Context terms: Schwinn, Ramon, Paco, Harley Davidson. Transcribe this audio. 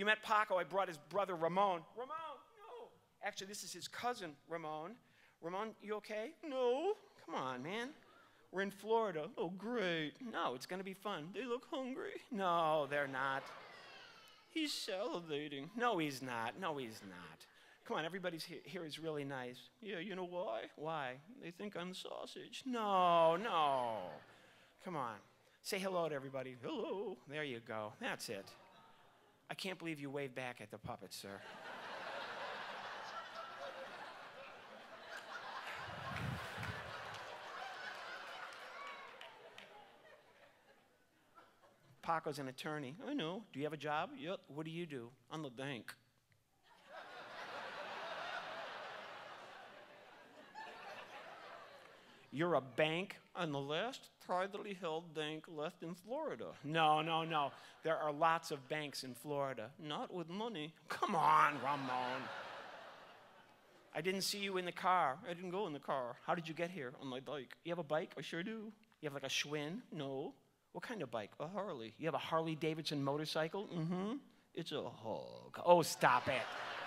You met Paco. I brought his brother, Ramon. Ramon, no. Actually, this is his cousin, Ramon. Ramon, you okay? No. Come on, man. We're in Florida. Oh, great. No, it's going to be fun. They look hungry. No, they're not. He's salivating. No, he's not. No, he's not. Come on, everybody's here is really nice. Yeah, you know why? Why? They think I'm sausage. No, no. Come on. Say hello to everybody. Hello. There you go. That's it. I can't believe you waved back at the puppet, sir. Paco's an attorney. I know. Do you have a job? Yep. What do you do? I'm the bank. You're a bank on the last privately held bank left in Florida. No, no, no. There are lots of banks in Florida. Not with money. Come on, Ramon. I didn't see you in the car. I didn't go in the car. How did you get here? On my bike. You have a bike? I sure do. You have like a Schwinn? No. What kind of bike? A Harley. You have a Harley Davidson motorcycle? Mm-hmm. It's a hog. Oh, stop it.